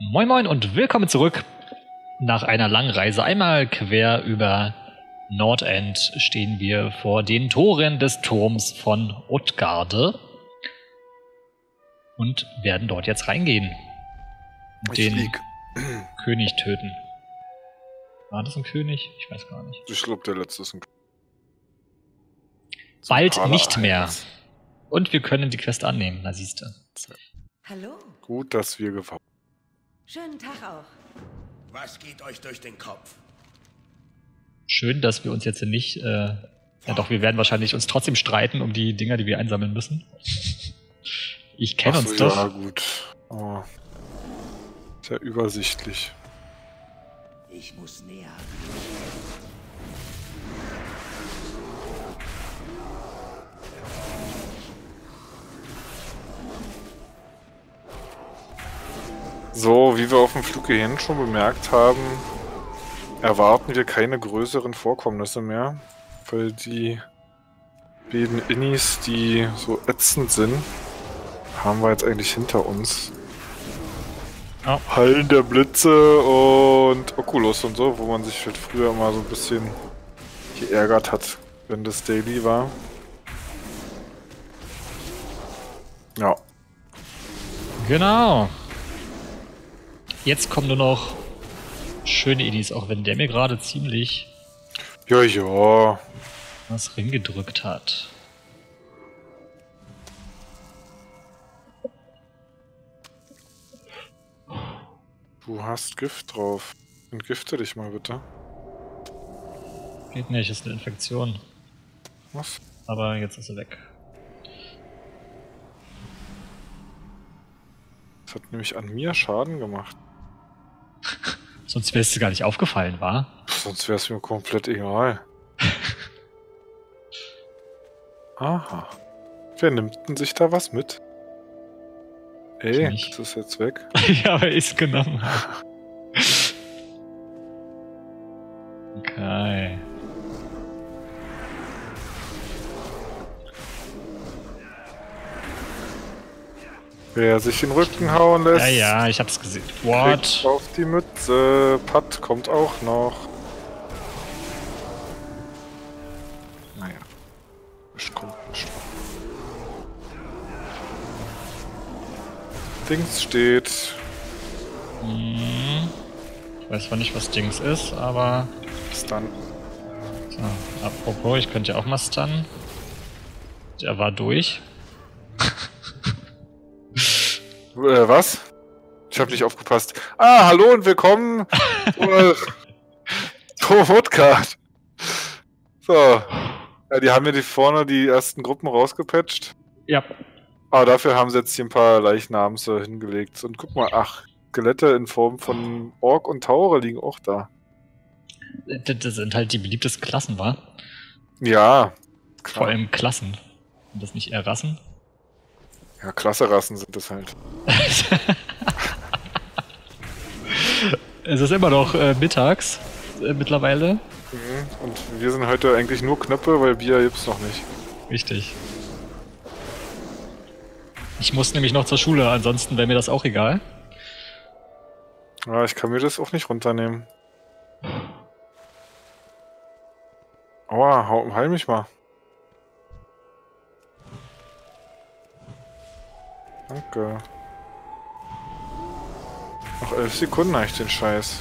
Moin Moin und willkommen zurück nach einer langen Reise. Einmal quer über Nordend stehen wir vor den Toren des Turms von Utgarde und werden dort jetzt reingehen und den König töten. War das ein König? Ich weiß gar nicht. Ich glaube, der letzte ist ein König. Bald nicht mehr. Und wir können die Quest annehmen, na siehste. Hallo. Gut, dass wir gefahren. Schönen Tag auch. Was geht euch durch den Kopf? Schön, dass wir uns jetzt nicht... ja doch, wir werden wahrscheinlich uns trotzdem streiten um die Dinger, die wir einsammeln müssen. Ich kenne uns doch. Ja, gut. Oh. Ist ja übersichtlich. Ich muss näher. So, wie wir auf dem Flug hierhin schon bemerkt haben, erwarten wir keine größeren Vorkommnisse mehr, weil die beiden Innis, die so ätzend sind, haben wir jetzt eigentlich hinter uns. Ja. Hall der Blitze und Oculus und so, wo man sich halt früher mal so ein bisschen geärgert hat, wenn das Daily war. Ja. Genau. Jetzt kommen nur noch schöne Idis, auch wenn der mir gerade ziemlich was reingedrückt hat. Du hast Gift drauf. Entgifte dich mal bitte. Geht nicht, ist eine Infektion. Was? Aber jetzt ist er weg. Das hat nämlich an mir Schaden gemacht. Sonst wäre es dir gar nicht aufgefallen, wa? Sonst wäre es mir komplett egal. Aha. Wer nimmt denn sich da was mit? Ey, das ist jetzt weg. Ja, aber ist genommen. Okay. Wer sich den Rücken hauen lässt. Ja, ja, ich hab's gesehen. What? Auf die Mütze. Pat kommt auch noch. Naja. Ich komm nicht. Dings steht. Hm. Ich weiß zwar nicht, was Dings ist, aber. Stun. So, apropos, ich könnte ja auch mal stunnen. Der war durch. Was? Ich hab nicht aufgepasst. Ah, hallo und willkommen zur Podcast. So. Ja, die haben mir die vorne die ersten Gruppen rausgepatcht. Ja. Aber dafür haben sie jetzt hier ein paar Leichnamen so hingelegt. Und guck mal, ach, Skelette in Form von Ork und Taure liegen auch da. Das sind halt die beliebtesten Klassen, wa? Ja. Klar. Vor allem Klassen. Sind das nicht eher Rassen? Ja, klasse Rassen sind das halt. Es ist immer noch mittags mittlerweile. Mhm. Und wir sind heute eigentlich nur Knöpfe, weil Bier gibt's noch nicht. Richtig. Ich muss nämlich noch zur Schule, ansonsten wäre mir das auch egal. Ja, ich kann mir das auch nicht runternehmen. Aua, heil mich mal. Danke. Noch 11 Sekunden habe ich den Scheiß.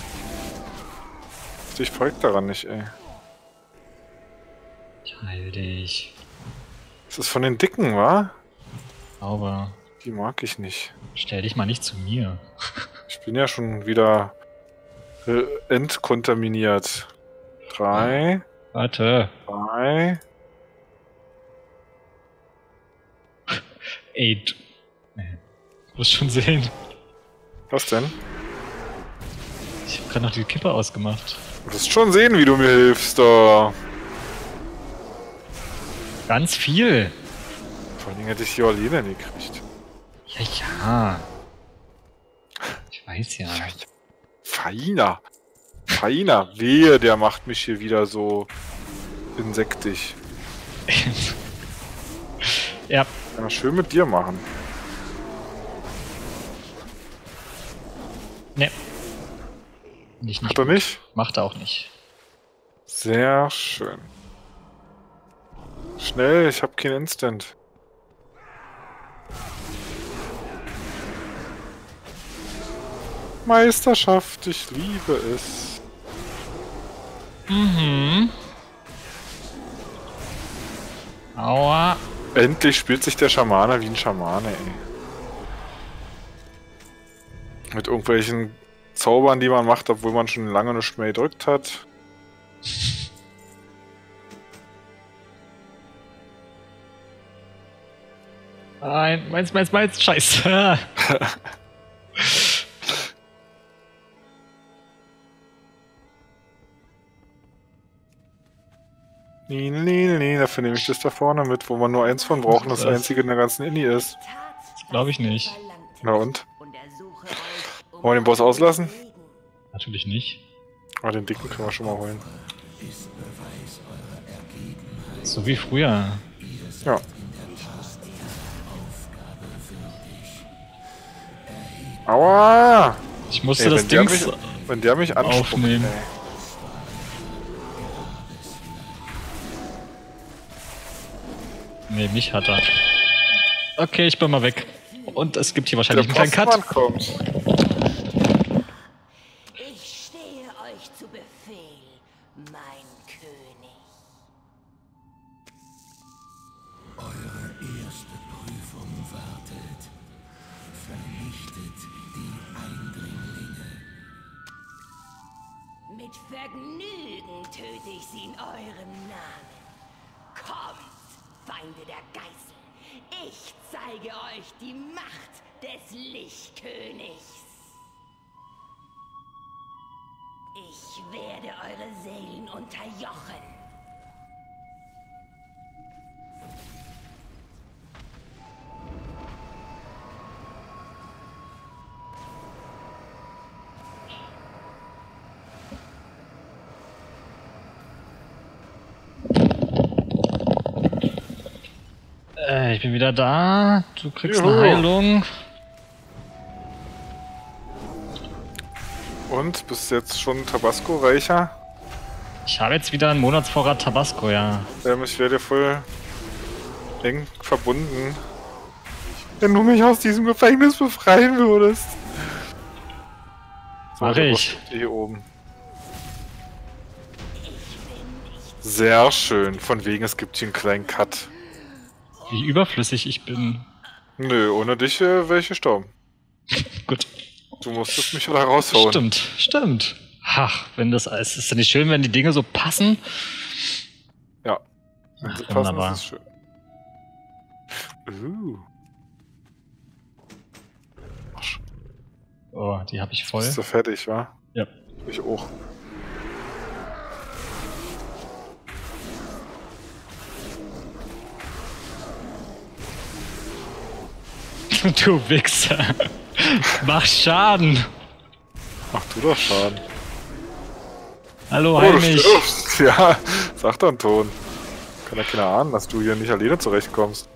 Ich folge daran nicht, ey. Ich heil dich. Das ist von den Dicken, wa? Sauber. Die mag ich nicht. Stell dich mal nicht zu mir. Ich bin ja schon wieder entkontaminiert. 3. Warte. 2. 8. Du musst schon sehen. Was denn? Ich hab grad noch die Kippe ausgemacht. Du wirst schon sehen, wie du mir hilfst, da. Ganz viel. Vor allem hätte ich die Orlene nicht gekriegt. Ja, ja. Ich weiß ja. Feiner. Feiner. Wehe, der macht mich hier wieder so insektig. Ja. Kann er schön mit dir machen. Ne. Nicht. Macht er nicht? Macht er auch nicht. Sehr schön. Schnell, ich habe kein Instant. Meisterschaft, ich liebe es. Mhm. Aua. Endlich spielt sich der Schamane wie ein Schamane, ey. Mit irgendwelchen Zaubern, die man macht, obwohl man schon lange nicht mehr gedrückt hat. Nein, meins, scheiße. Nee, dafür nehme ich das da vorne mit, wo man nur eins von braucht und das einzige in der ganzen Indie ist. Das glaube ich nicht. Na und? Wollen wir den Boss auslassen? Natürlich nicht. Aber den dicken können wir schon mal holen. So wie früher. Ja. Aua! Ich musste ey, das Ding wenn der mich aufnehmen. Ey. Nee, mich hat er. Okay, ich bin mal weg. Und es gibt hier wahrscheinlich einen kleinen Cut. Kommt. Ich stehe euch zu Befehl, mein König. Eure erste Prüfung wartet. Vernichtet die Eindringlinge. Mit Vergnügen töte ich sie in eurem Namen. Kommt! Feinde der Geißel, ich zeige euch die Macht des Lichtkönigs. Ich werde eure Seelen unterjochen. Ich bin wieder da. Du kriegst eine Heilung. Und? Bist du jetzt schon Tabasco-reicher? Ich habe jetzt wieder einen Monatsvorrat Tabasco, ja. Ich werde voll eng verbunden. Wenn du mich aus diesem Gefängnis befreien würdest. Mach ich. Hier oben. Sehr schön. Von wegen, es gibt hier einen kleinen Cut. Wie überflüssig ich bin. Nö, ohne dich wäre ich gestorben. Gut. Du musstest mich wieder raushauen. Stimmt. Ach, wenn das alles ist ja nicht schön, wenn die Dinge so passen. Ja. Wenn ach, sie passen, wunderbar. Ist es schön. Oh, die habe ich voll. Bist du fertig, wa? Ja. Ich auch. Du Wichser. Mach Schaden. Mach du doch Schaden. Hallo, Heinrich. Oh, ja, sag doch einen Ton. Kann ja keiner ahnen, dass du hier nicht alleine zurechtkommst.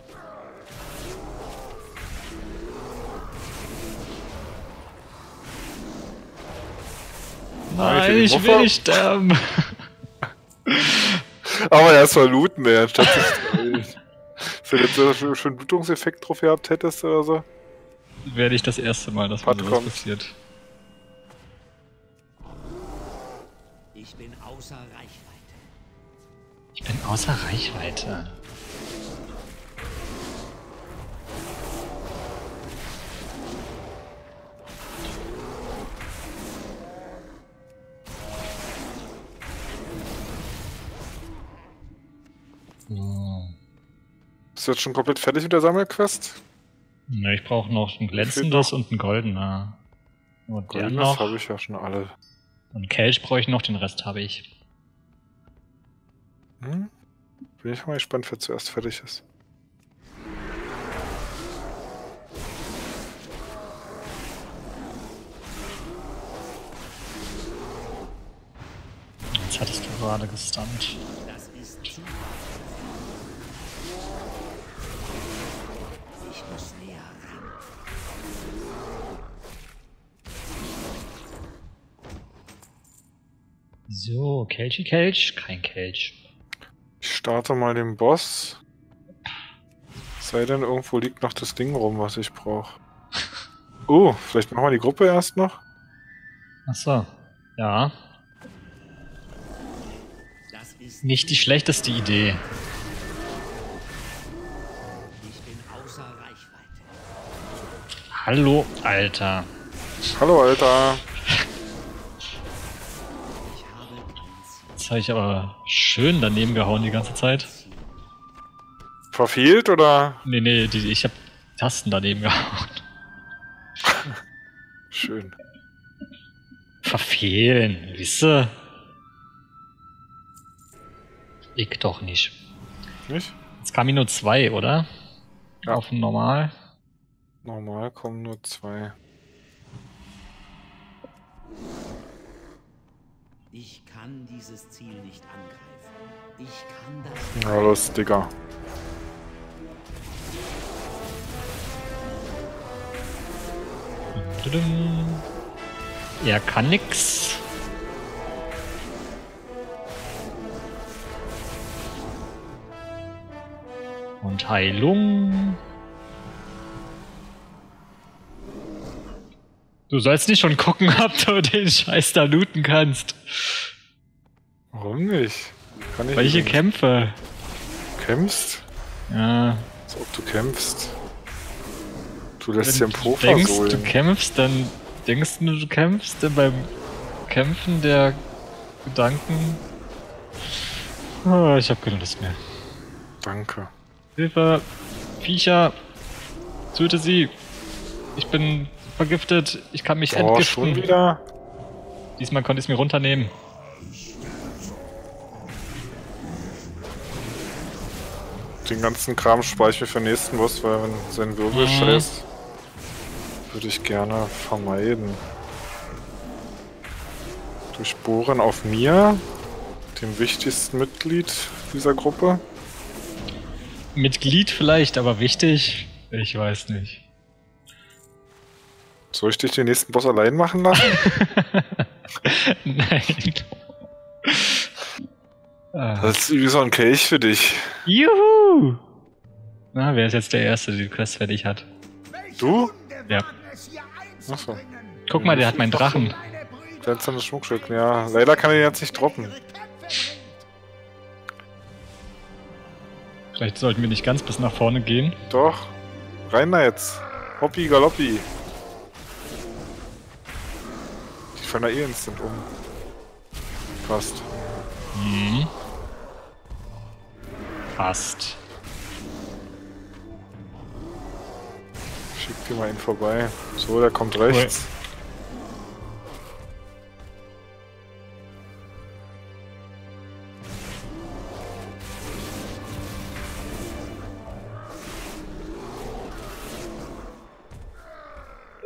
Nein, ich will nicht sterben. Aber erstmal looten, ey, anstatt sich wenn du schon einen Blutungseffekt drauf gehabt hättest oder so. Wäre nicht das erste Mal, dass mir sowas passiert. Ich bin außer Reichweite. Hm. Bist du jetzt schon komplett fertig mit der Sammelquest? Ne, ich brauche noch ein glänzendes und ein goldener. Und den noch. Habe ich ja schon alle. Und Kelch brauche ich noch, den Rest habe ich. Hm? Bin ich mal gespannt, wer zuerst fertig ist. Jetzt hattest du gerade gestunt. Das ist zu. So, Kelch? Kein Kelch. Ich starte mal den Boss. Sei denn, irgendwo liegt noch das Ding rum, was ich brauche. Oh, vielleicht machen wir die Gruppe erst noch? Achso, ja. Nicht die schlechteste Idee. Ich bin außer Reichweite. Hallo, Alter. Hallo, Alter. Jetzt habe ich aber schön daneben gehauen die ganze Zeit. Verfehlt, oder? Nee, ich habe Tasten daneben gehauen. Schön. Verfehlen, wisse. Ich doch nicht. Nicht? Jetzt kamen nur 2, oder? Ja. Auf normal. Normal kommen nur 2. Ich kann dieses Ziel nicht angreifen. Ich kann das. Na los, Digga. Er kann nix. Und Heilung. Du sollst nicht schon gucken, ob du den Scheiß da looten kannst. Warum nicht? Kann ich Welche nicht. Kämpfe? Kämpfst? Ja. Als ob du kämpfst. Du lässt dir im Po versohlen. Wenn du kämpfst, dann denkst du, du kämpfst, denn beim Kämpfen der Gedanken... Oh, ich hab keine Lust mehr. Danke. Hilfe! Viecher! Töte sie! Ich bin vergiftet! Ich kann mich entgiften! Schon wieder? Diesmal konnte ich es mir runternehmen. Den ganzen Kram speichere ich für den nächsten Boss, weil wenn sein Wirbel scheißt, würde ich gerne vermeiden. Durchbohren auf mir, dem wichtigsten Mitglied dieser Gruppe. Mitglied vielleicht, aber wichtig? Ich weiß nicht. Soll ich dich den nächsten Boss allein machen lassen? Nein. Das ist wie so ein Kelch für dich. Juhu! Na, wer ist jetzt der Erste, der die Quest fertig hat? Du? Ja. Achso. Guck mal, der hat meinen Drachen. Glänzendes Schmuckstück, ja. Leider kann er ihn jetzt nicht droppen. Vielleicht sollten wir nicht ganz bis nach vorne gehen. Doch. Rein da jetzt. Hoppi galoppi. Die fallen da eh instant um. Fast. Hm. Passt. Schick dir mal ihn vorbei. So, der kommt rechts.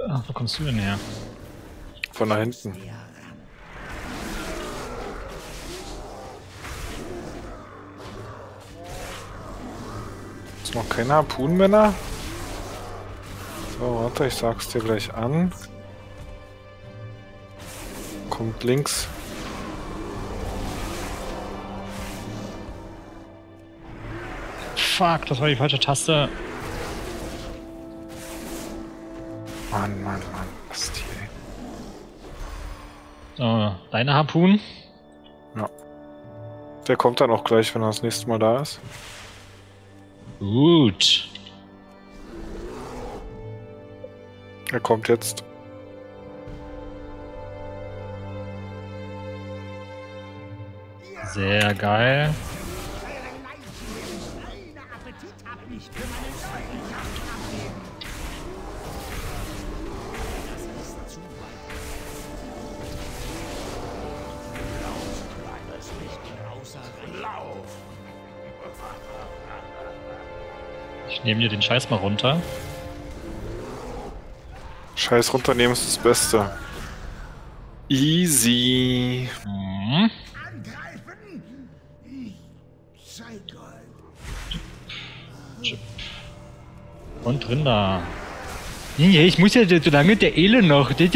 Ach, wo kommst du denn her? Von da hinten. Noch keine Harpunenmänner? So, warte, ich sag's dir gleich an. Kommt links. Fuck, das war die falsche Taste. Mann, was die, ey. So, deine Harpunen? Ja. Der kommt dann auch gleich, wenn er das nächste Mal da ist. Gut. Er kommt jetzt. Sehr geil. Nehmen wir den Scheiß mal runter. Scheiß runternehmen ist das Beste. Easy. Mhm. Und Rinder. Ich muss ja so lange der Ele noch. Ach, du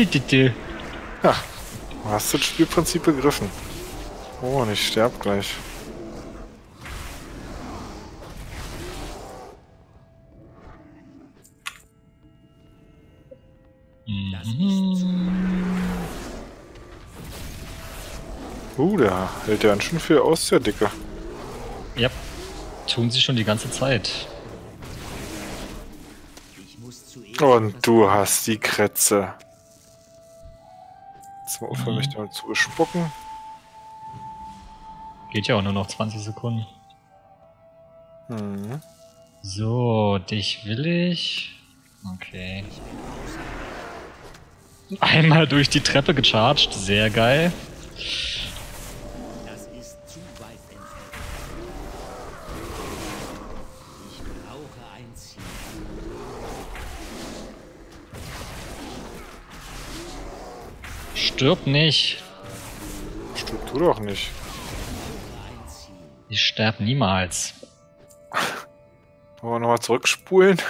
hast das Spielprinzip begriffen. Oh, und ich sterbe gleich. Das ist so. Der hält ja schon viel aus, der Dicke. Ja, tun sie schon die ganze Zeit. Und du hast die Krätze. Jetzt mal aufhören, mich damit zu bespucken. Geht ja auch nur noch 20 Sekunden. Mhm. So, dich will ich. Okay. Einmal durch die Treppe gecharged, sehr geil. Das ist zu weit entfernt. Ich brauche ein Ziel. Stirb nicht. Stirb du doch nicht. Ich sterb niemals. Wollen wir nochmal zurückspulen?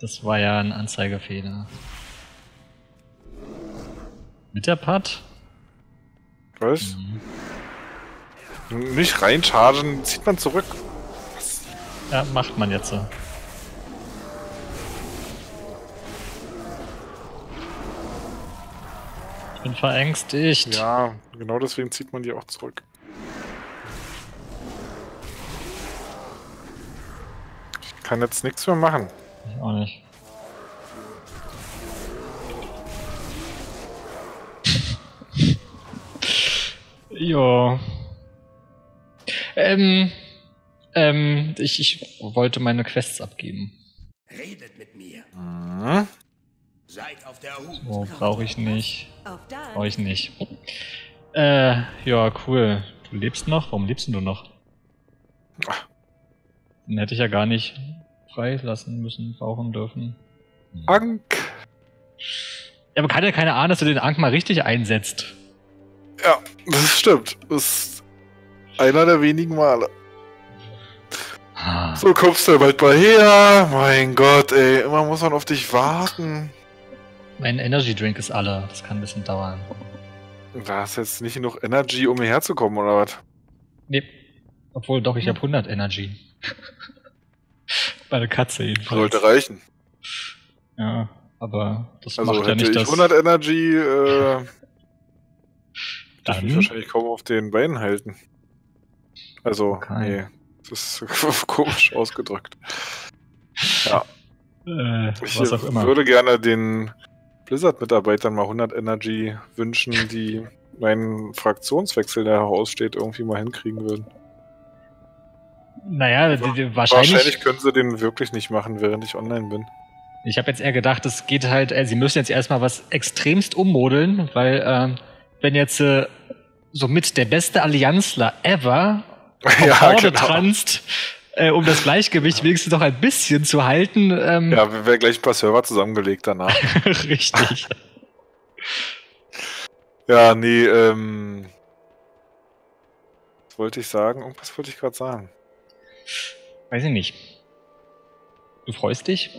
Das war ja ein Anzeigefehler. Mit der Putt? Was? Mhm. Nicht reinchargen, zieht man zurück. Was? Ja, macht man jetzt so. Ich bin verängstigt. Ja, genau deswegen zieht man die auch zurück. Ich kann jetzt nichts mehr machen. Ich auch nicht. Jo. Ich wollte meine Quests abgeben. Redet mit mir. Mhm. Seid auf der Hut. Oh, brauche ich nicht. Brauche ich nicht. Ja, cool. Du lebst noch? Warum lebst du noch? Den hätte ich ja gar nicht freilassen müssen, brauchen dürfen. Ank! Ja, aber keine Ahnung, dass du den Ank mal richtig einsetzt. Ja, das stimmt. Das ist einer der wenigen Male. So kommst du bald mal her. Mein Gott, ey. Immer muss man auf dich warten. Mein Energy Drink ist alle. Das kann ein bisschen dauern. Da ist jetzt nicht genug Energy, um hierher zu kommen, oder was? Nee. Obwohl, doch, ich habe 100 Energy. Meine Katze jedenfalls. Sollte reichen. Ja, aber das also macht ja nicht das... Also hätte ich 100 Energy, Dann? Ich mich wahrscheinlich kaum auf den Beinen halten. Also, nee. Das ist komisch ausgedrückt. Ja. Ich was auch immer. Würde gerne den Blizzard-Mitarbeitern mal 100 Energy wünschen, die meinen Fraktionswechsel, der heraussteht, irgendwie mal hinkriegen würden. Naja, also, wahrscheinlich können sie den wirklich nicht machen, während ich online bin. Ich habe jetzt eher gedacht, es geht halt, sie müssen jetzt erstmal was extremst ummodeln, weil, wenn jetzt somit der beste Allianzler ever auf Horde tanzt, um das Gleichgewicht wenigstens noch ein bisschen zu halten. Ja, wir werden gleich ein paar Server zusammengelegt danach. Richtig. Ja, nee, was wollte ich sagen? Irgendwas wollte ich gerade sagen. Weiß ich nicht. Du freust dich,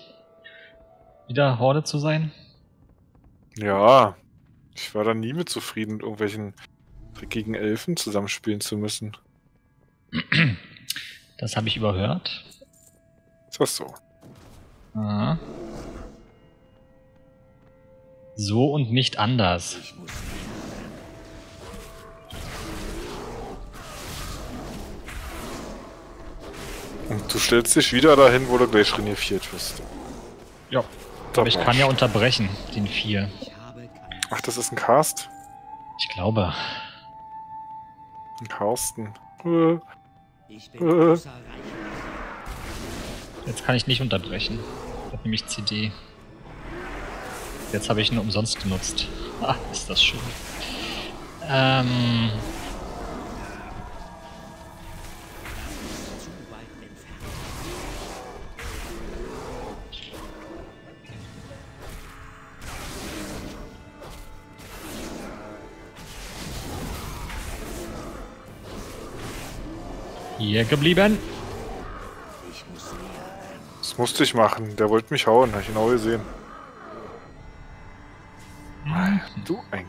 wieder Horde zu sein? Ja. Ich war da nie mit zufrieden, mit irgendwelchen dreckigen Elfen zusammenspielen zu müssen. Das habe ich überhört. Ist das so? Aha. So und nicht anders. Und du stellst dich wieder dahin, wo du gleich renifiert wirst. Ja, aber ich kann ja unterbrechen, den 4. Ach, das ist ein Cast? Ich glaube. Ein Carsten. Jetzt kann ich nicht unterbrechen. Ich habe nämlich CD. Jetzt habe ich ihn umsonst genutzt. Ah, ist das schön. Hier geblieben. Das musste ich machen. Der wollte mich hauen. Habe ich genau gesehen. Du ein.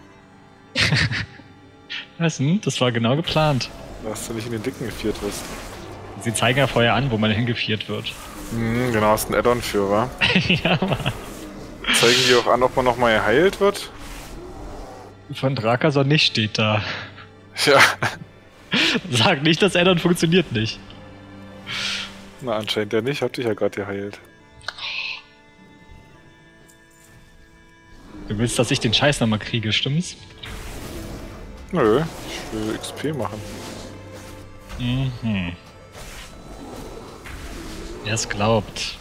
Was denn? Das war genau geplant. Dass du nicht in den Dicken geviert wirst. Sie zeigen ja vorher an, wo man hingeviert wird. Mhm, genau, ist ein Add-on für, wa? Ja, Mann. Zeigen die auch an, ob man nochmal geheilt wird? Von Drakason nicht, steht da. Ja. Sag nicht, das Add-on funktioniert nicht. Na, anscheinend ja nicht. Hab dich ja gerade geheilt. Du willst, dass ich den Scheiß nochmal kriege, stimmt's? Nö, ich will XP machen. Mhm. Wer es glaubt.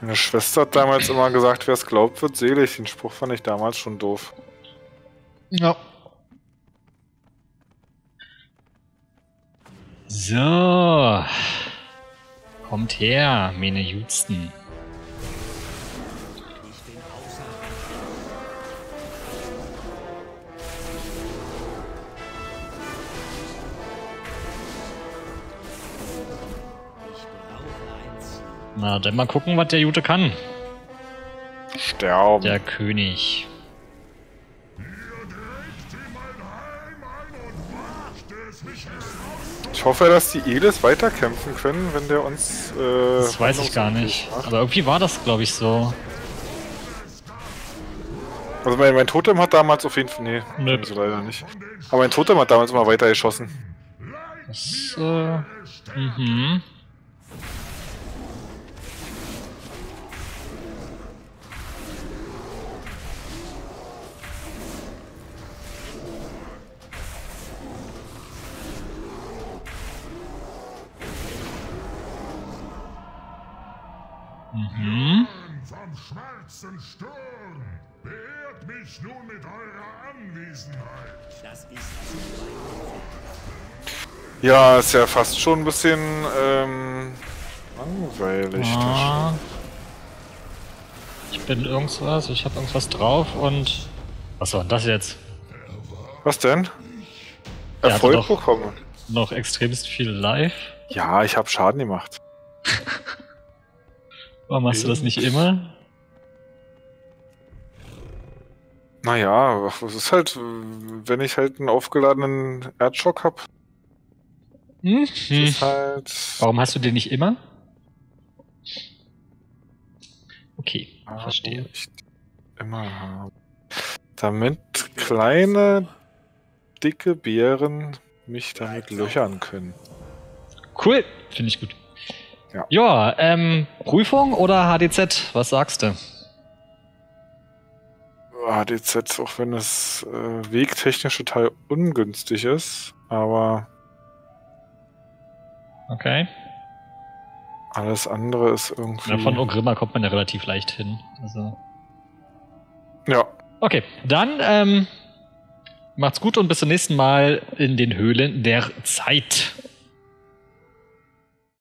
Meine Schwester hat damals immer gesagt, wer es glaubt, wird selig. Den Spruch fand ich damals schon doof. Ja. So. Kommt her, meine Jutsten. Na, dann mal gucken, was der Jute kann. Sterben. Der König. Ich hoffe, dass die Elis weiterkämpfen können, wenn der uns... das weiß ich gar nicht. Macht. Aber irgendwie war das, glaube ich, so. Also mein Totem hat damals auf jeden Fall... Nee, nö. So leider nicht. Aber mein Totem hat damals immer weitergeschossen. Das, mhm. Mhm. Vom schwarzen Sturm, beehrt mich nun mit eurer Anwesenheit. Das ist zu weit. Ja, ist ja fast schon ein bisschen langweilig. Ja. Ich bin irgendwas, ich habe irgendwas drauf und was war das jetzt? Was denn? Der Erfolg bekommen. Noch extremst viel Life. Ja, ich habe Schaden gemacht. Warum machst du das nicht immer? Naja, es ist halt, wenn ich halt einen aufgeladenen Erdschock hab. Mhm. Das ist halt... Warum hast du den nicht immer? Okay, verstehe. Ich immer haben. Damit kleine, dicke Bären mich damit löchern können. Cool, finde ich gut. Ja, Prüfung oder HDZ? Was sagst du? HDZ, auch wenn es wegtechnisch total ungünstig ist, aber... Okay. Alles andere ist irgendwie... Ja, von Ogrimmar kommt man ja relativ leicht hin. Also. Ja. Okay, dann macht's gut und bis zum nächsten Mal in den Höhlen der Zeit.